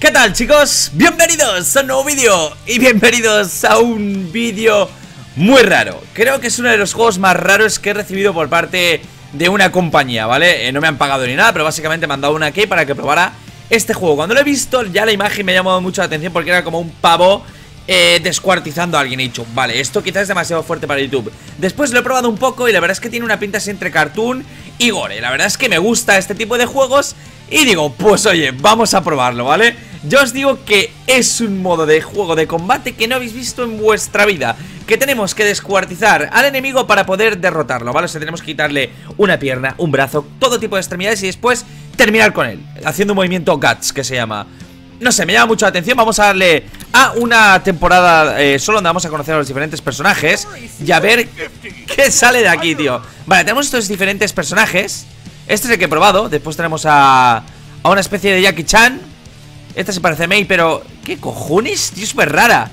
¿Qué tal, chicos? Bienvenidos a un nuevo vídeo y bienvenidos a un vídeo muy raro. Creo que es uno de los juegos más raros que he recibido por parte de una compañía, ¿vale? No me han pagado ni nada, pero básicamente me han dado una key para que probara este juego. Cuando lo he visto, ya la imagen me ha llamado mucho la atención porque era como un pavo descuartizando a alguien. He dicho, vale, esto quizás es demasiado fuerte para YouTube. Después lo he probado un poco y la verdad es que tiene una pinta así entre cartoon y gore. La verdad es que me gusta este tipo de juegos y digo, pues oye, vamos a probarlo, ¿vale? Yo os digo que es un modo de juego de combate que no habéis visto en vuestra vida, que tenemos que descuartizar al enemigo para poder derrotarlo, ¿vale? O sea, tenemos que quitarle una pierna, un brazo, todo tipo de extremidades y después terminar con él, haciendo un movimiento Guts, que se llama. No sé, me llama mucho la atención. Vamos a darle a una temporada solo donde vamos a conocer a los diferentes personajes y a ver qué sale de aquí, tío. Vale, tenemos estos diferentes personajes. Este es el que he probado. Después tenemos a una especie de Jackie Chan. Esta se parece a May, pero... ¿qué cojones? Tío, es súper rara.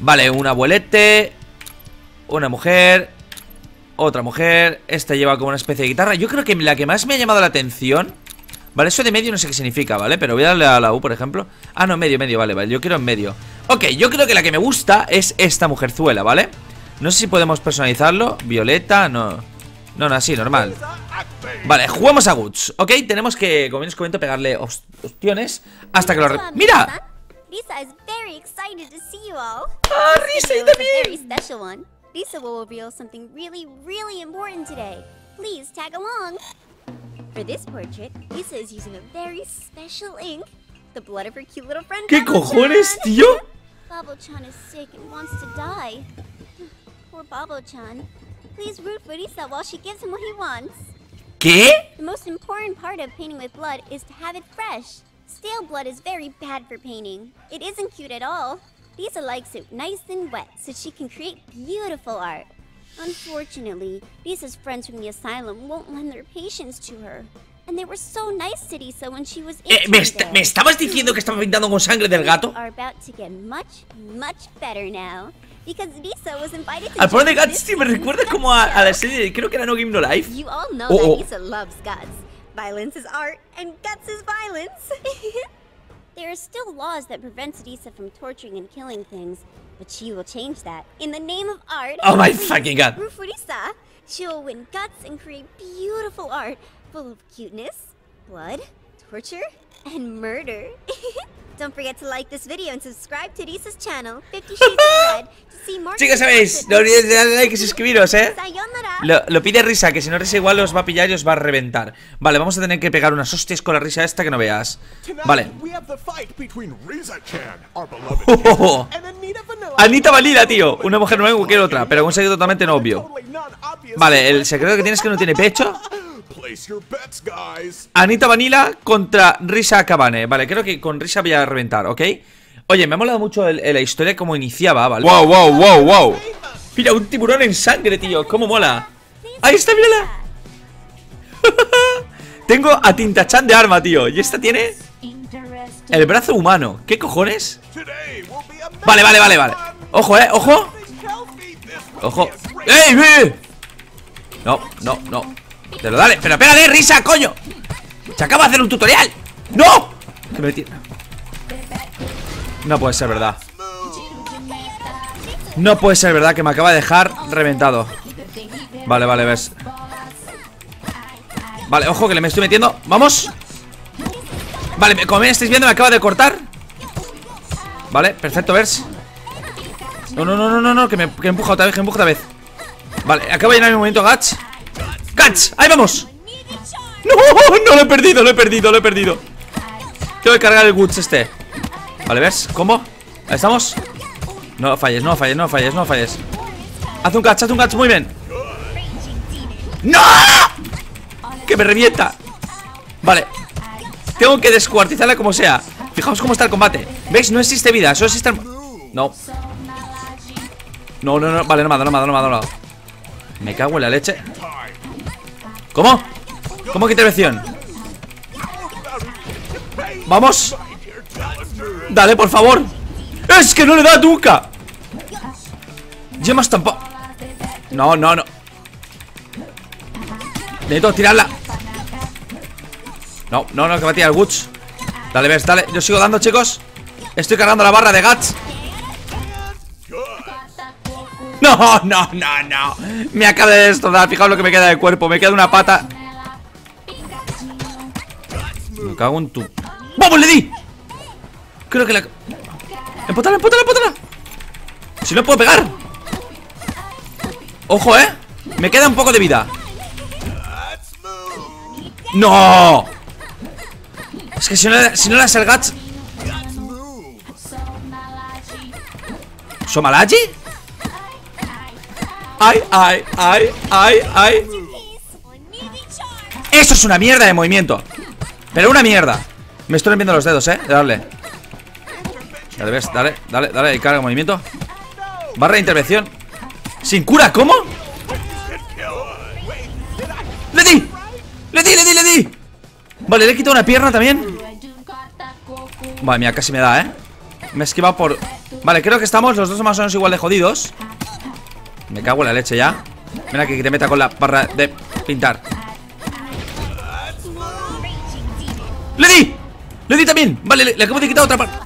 Vale, un abuelete. Una mujer. Otra mujer. Esta lleva como una especie de guitarra. Yo creo que la que más me ha llamado la atención... vale, eso de medio no sé qué significa, ¿vale? Pero voy a darle a la U, por ejemplo. Ah, no, medio, vale. Yo quiero en medio. Ok, yo creo que la que me gusta es esta mujerzuela, ¿vale? No sé si podemos personalizarlo. Violeta, no... no, así, normal. Vale, jugamos a Guts. Ok, tenemos que, como bien os comento, pegarle opciones hasta que lo... ¡Mira! ¡Ah, Risa y también! ¿Qué cojones, tío? ¿Qué? ¿Me estabas diciendo que estaba pintando con sangre del gato? Al pobre de Guts, tío, me recuerda como a la serie de, creo que era No Game No Life. Oh my fucking God. Chicos, sabéis, no olvidéis de darle like y suscribiros, ¿eh? Lo pide Risa, que si no Risa igual os va a pillar y os va a reventar. Vale, vamos a tener que pegar unas hostias con la Risa esta que no veas. Vale. Oh. Anita Valila, tío. Una mujer nueva que otra, pero un secreto totalmente no obvio. Vale, el secreto que tienes es que no tiene pecho. Anita Vanilla contra Risa Cabane. Vale, creo que con Risa voy a reventar, ¿ok? Oye, me ha molado mucho la historia como iniciaba, ¿vale? ¡Wow! Mira, un tiburón en sangre, tío. ¿Cómo mola? ¡Ahí está, mírala! Tengo a Tintachan de arma, tío. Y esta tiene... el brazo humano. ¿Qué cojones? Vale. Ojo, Ojo. ¡Ey, ve! No. Te lo dale, pero pégale, Risa, coño. Se acaba de hacer un tutorial. ¡No! Que me tira. No puede ser verdad. No puede ser verdad que me acaba de dejar reventado. Vale, ves. Vale, ojo que le me estoy metiendo. ¡Vamos! Vale, como bien estáis viendo, me acaba de cortar. Vale, perfecto, ves. No, que me empuja otra vez, Vale, acabo de llenar mi movimiento Guts. ¡Ahí vamos! ¡No! Lo he perdido. Tengo que cargar el Guts este. Vale, ¿ves? ¿Cómo? Ahí estamos. No falles. Haz un catch, muy bien. ¡No! ¡Que me revienta! Vale. Tengo que descuartizarla como sea. Fijaos cómo está el combate. ¿Veis? No existe vida, solo existe... No. Vale, no me ha dado. Me cago en la leche. ¿Cómo? ¿Cómo que intervención? ¡Vamos! ¡Dale, por favor! ¡Es que no le da nunca! Yo más tampoco. No. Necesito tirarla. No, que va a tirar el Guts. Dale, Bers, dale. Yo sigo dando, chicos. Estoy cargando la barra de Guts. No, no, no, no. Me acaba de destrozar. Fijaos lo que me queda de cuerpo. Me queda una pata. Me cago en tu... ¡Vamos, le di! Creo que la... ¡Empótala, empótala, empótala! ¡Si no puedo pegar! ¡Ojo, eh! Me queda un poco de vida. ¡No! Es que si no le das el Guts... ¿Somalaji? ¡Ay, ay, ay, ay, ay! ¡Eso es una mierda de movimiento! ¡Pero una mierda! Me estoy rompiendo los dedos, de darle. Dale, ¿ves? Dale, dale, dale. Carga de movimiento. Barra de intervención. ¿Sin cura? ¿Cómo? ¡Le di! ¡Le di, le di, le di! Vale, le he quitado una pierna también. Vale, mira, casi me da, Me esquiva por... Vale, creo que estamos los dos más o menos igual de jodidos. Me cago en la leche ya. Mira que te meta con la barra de pintar. ¡Le di! ¡Le di también! Vale, le acabo de quitar otra parte.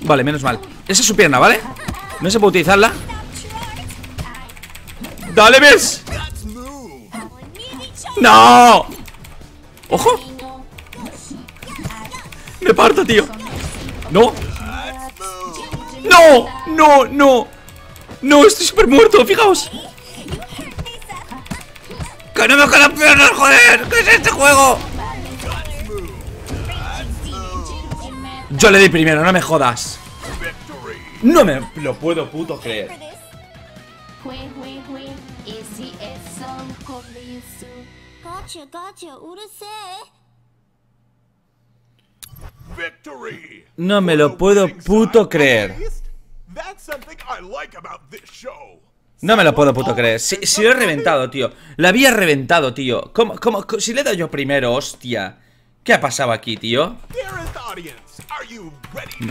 Vale, menos mal. Esa es su pierna, ¿vale? No se puede utilizarla. ¡Dale, ves! ¡No! ¡Ojo! Me parto, tío. ¡No! ¡No! ¡No! ¡No! ¡No! ¡Estoy súper muerto! ¡Fijaos! ¡Que no me caen las piernas, joder! ¿Qué es este juego? Yo le di primero, no me jodas. No me lo puedo puto creer. No me lo puedo puto creer. No me lo puedo puto creer. Si lo he reventado, tío. La había reventado, tío. ¿Cómo? Si le he dado yo primero, hostia. ¿Qué ha pasado aquí, tío?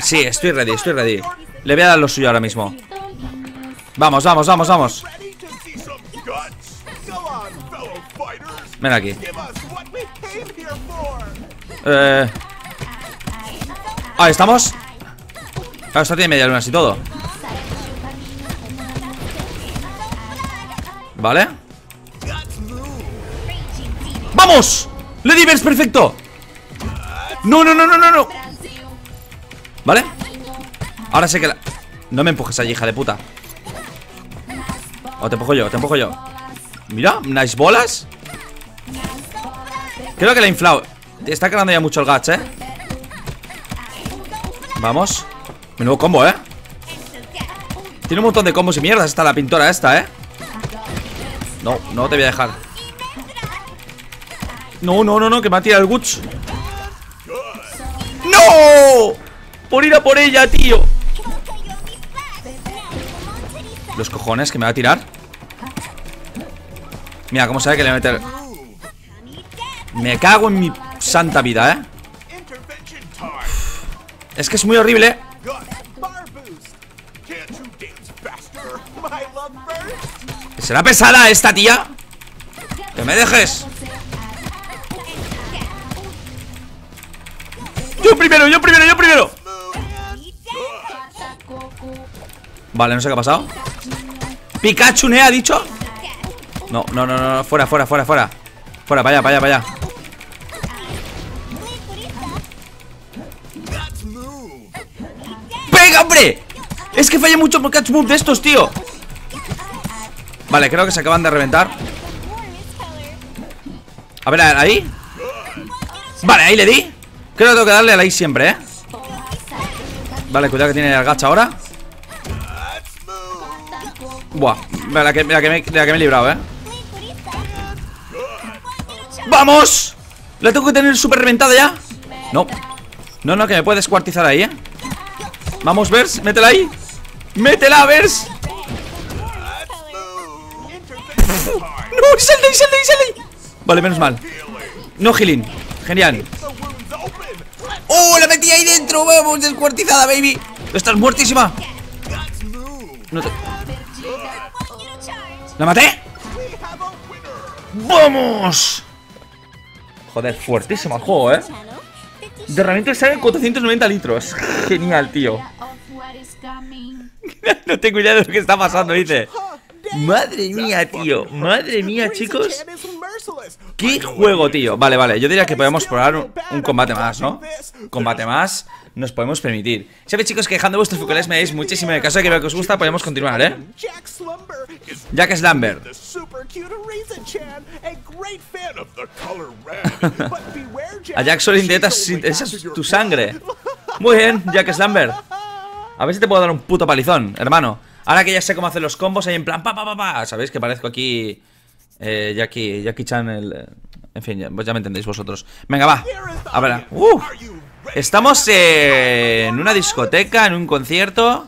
Sí, estoy ready, estoy ready. Le voy a dar lo suyo ahora mismo. Vamos, vamos, vamos, vamos. Ven aquí. Ahí estamos. Claro, esta tiene media luna y todo. Vale. ¡Vamos! ¡Le di, Bers, perfecto! ¡No, no, no, no, no, no! ¿Vale? Ahora sé que la... No me empujes allí, hija de puta. O te empujo yo, te empujo yo. Mira, nice bolas. Creo que la he inflado. Está cargando ya mucho el Guts, Vamos. Menudo combo, Tiene un montón de combos y mierdas. Está la pintora esta, No, no te voy a dejar. No, no, no, no, que me ha tirado el Guts. ¡No! Por ir a por ella, tío. Los cojones que me va a tirar. Mira, cómo sabe que le voy a meter. Me cago en mi santa vida, Es que es muy horrible. ¿Será pesada esta tía? ¡Que me dejes! ¡Yo primero, yo primero, yo primero! Vale, no sé qué ha pasado. ¿Pikachu ne ha dicho? No, no, no, no, fuera, fuera, fuera, fuera. Fuera, para allá, para allá, para allá. ¡Pega, hombre! Es que fallé mucho por catch move de estos, tío. Vale, creo que se acaban de reventar. A ver, ahí. Vale, ahí le di. Creo que tengo que darle a la I siempre, Vale, cuidado que tiene el gacha ahora. Buah, la que me he librado, ¡Vamos! La tengo que tener súper reventada ya. No, no, no, que me puede descuartizar ahí, Vamos, Bers, métela ahí. ¡Métela, Bers! ¡No! ¡Sale, sale, sale! Vale, menos mal. No healing, genial. ¡Oh, la metí ahí dentro! ¡Vamos, descuartizada, baby! ¡Estás muertísima! No te... ¿La maté? ¡Vamos! Joder, fuertísimo el juego, De herramientas salen 490 litros. Genial, tío. No tengo idea de lo que está pasando, dice. Madre mía, tío. Madre mía, chicos. Qué juego, tío. Vale, vale. Yo diría que podemos probar un combate más, ¿no? Combate más. Nos podemos permitir. ¿Sabéis, chicos? Que dejando vuestros fucales me dais muchísimo. En el caso de que veo que os gusta, podemos continuar, ¿eh? Jack Slumber. A Jack solo intenta esa es tu sangre. Muy bien, Jack Slumber. A ver si te puedo dar un puto palizón, hermano. Ahora que ya sé cómo hacer los combos, ahí en plan pa, pa, pa, pa. ¿Sabéis que parezco aquí Jackie Chan en fin, ya me entendéis vosotros. Venga, va. A ver. Estamos en una discoteca, en un concierto.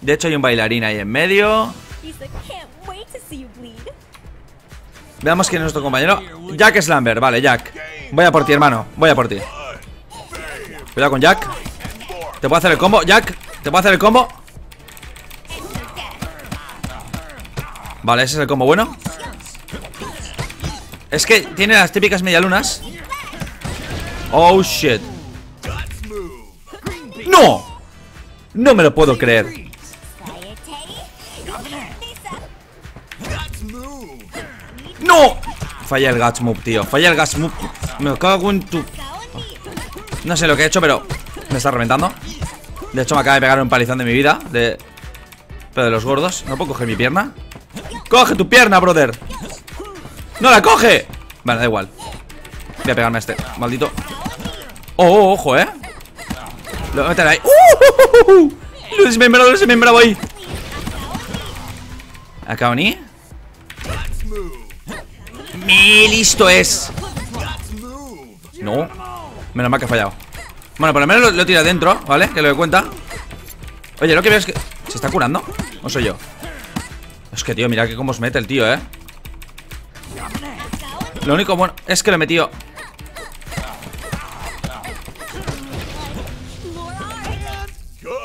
De hecho hay un bailarín ahí en medio. Veamos quién es nuestro compañero. Jack Slumber, vale, Jack. Voy a por ti, hermano, voy a por ti. Cuidado con Jack. Te puedo hacer el combo, Jack. Te puedo hacer el combo. Vale, ese es el combo bueno. Es que tiene las típicas medialunas. Oh, shit. ¡No! No me lo puedo creer. ¡No! Falla el Guts Move, tío. Falla el Guts Move. Me cago en tu... No sé lo que he hecho, pero me está reventando. De hecho, me acaba de pegar un palizón de mi vida. Pero de los gordos. ¿No puedo coger mi pierna? ¡Coge tu pierna, brother! ¡No la coge! Vale, da igual. Voy a pegarme a este, maldito. ¡Oh, ojo, eh! Lo voy a meter ahí. Lo he desmembrado, ahí. Acabo ni. ¡Mi listo es! No. Menos mal que ha fallado. Bueno, por lo menos lo tira dentro, ¿vale? Que lo dé cuenta. Oye, lo que veo es que... ¿Se está curando? ¿O soy yo? Es que, tío, mira que cómo os mete el tío, ¿eh? Lo único bueno es que lo he metido.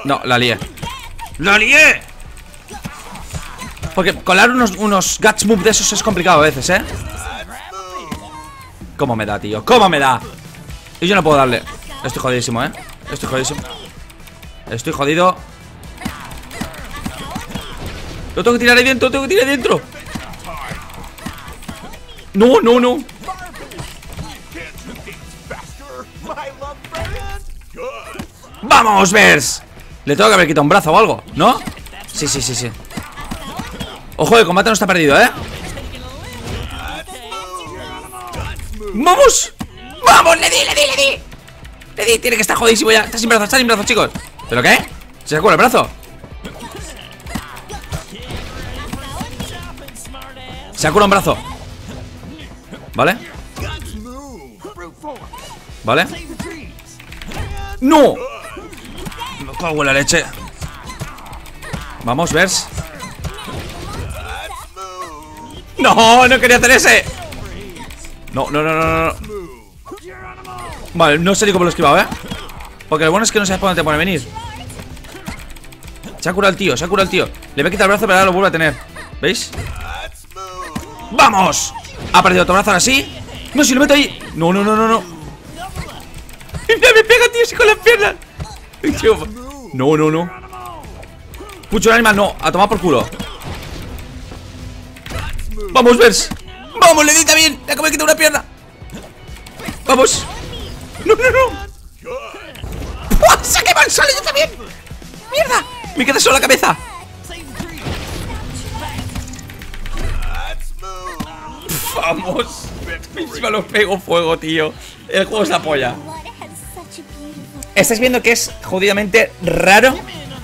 No, la lié. ¡La lié! Porque colar unos Guts Move de esos es complicado a veces, ¿eh? ¿Cómo me da, tío? ¿Cómo me da? Y yo no puedo darle. Estoy jodidísimo, ¿eh? Estoy jodidísimo. Estoy jodido. Lo tengo que tirar ahí dentro, No, no, no. ¡Vamos, Bers! Le tengo que haber quitado un brazo o algo, ¿no? Sí, sí, sí, sí. Ojo, el combate no está perdido, ¿eh? ¡Vamos! ¡Vamos! ¡Le di, le di! Le di, tiene que estar jodidísimo ya. Está sin brazo, chicos. ¿Pero qué? ¿Se sacó el brazo? Se ha curado un brazo. ¿Vale? ¿Vale? ¡No! Me cago en la leche. Vamos, Bers. ¡No! ¡No quería hacer ese! No, no, no, no, no. Vale, no sé ni cómo lo he esquivado, ¿eh? Porque lo bueno es que no sabes por dónde te pone venir. Se ha curado el tío, Le voy a quitar el brazo, pero ahora lo vuelvo a tener. ¿Veis? ¡Vamos! Ha perdido otro brazo ahora sí. No, si lo meto ahí. No, no, no, no, no. Mira, me pega, tío, así con las piernas. No, no, no. Pucho el animal, no. A tomar por culo. Vamos, Bers. Vamos, le di también. Le acabo de quitar una pierna. Vamos. No, no, no. ¡Puah! ¡Se ha quemado el suelo yo también! ¡Mierda! Me queda solo la cabeza. Vamos, encima lo pego fuego, tío. El juego es la polla. Estáis viendo que es jodidamente raro,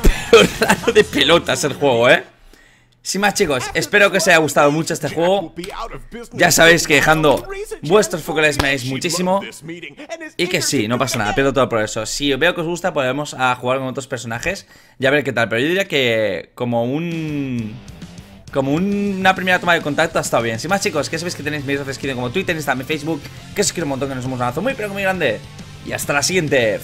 pero raro de pelotas el juego, ¿eh? Sin más, chicos, espero que os haya gustado mucho este juego. Ya sabéis que dejando vuestros focales me dais muchísimo. Y que sí, no pasa nada, pierdo todo el progreso. Si veo que os gusta, podemos a jugar con otros personajes. Ya ver qué tal, pero yo diría que como una primera toma de contacto ha estado bien. Sin más, chicos, que sabéis que tenéis medios de escribir como Twitter, Instagram y Facebook. Que os quiero un montón, que nos vemos un abrazo muy, pero muy grande. Y hasta la siguiente.